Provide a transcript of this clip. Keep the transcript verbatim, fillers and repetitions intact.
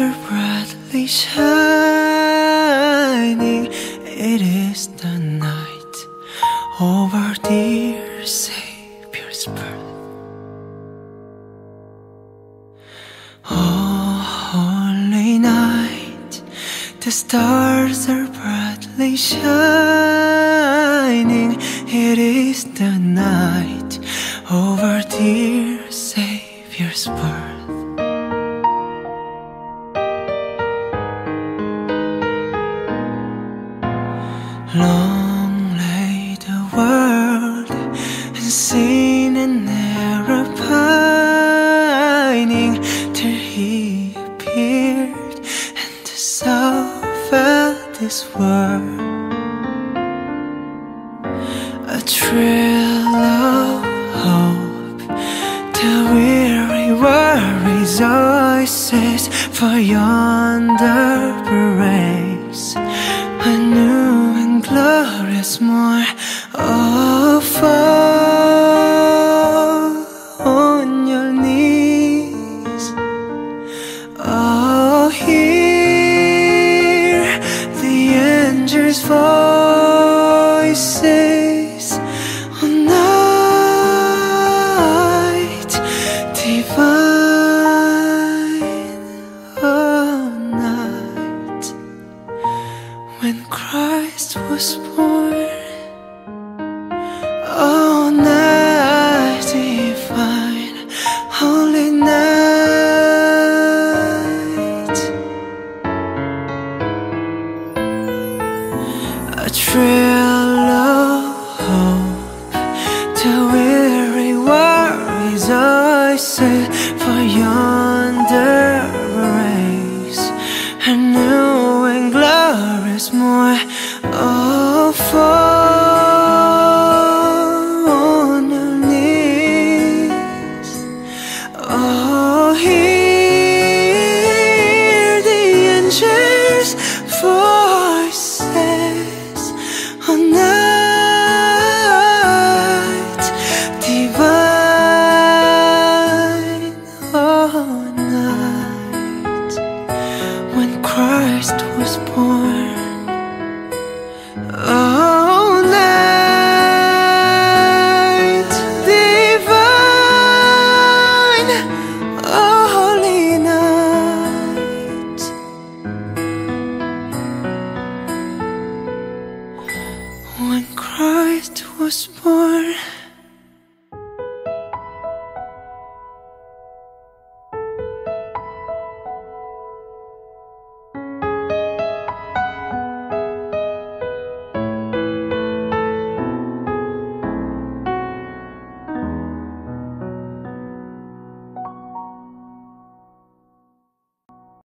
Star brightly shining, it is the night of our dear Savior's birth. Oh, holy night, the stars are brightly shining, it is the night of our dear Savior's birth. Long lay the world and sin and error pining, till he appeared and the soul felt this world. A thrill of hope, the weary world rejoices, for yonder parades a new glorious more oh, fall on your knees. Oh, hear the angels' voices all night, divine all night. When Christ was born, all night divine, holy night. A thrill of hope, the weary world rejoices, for yonder race a new and glorious morn. Oh, fall on your knees. Oh, hear the angels' voices all night, divine all night. When Christ was born, all night divine, holy night. When Christ was born.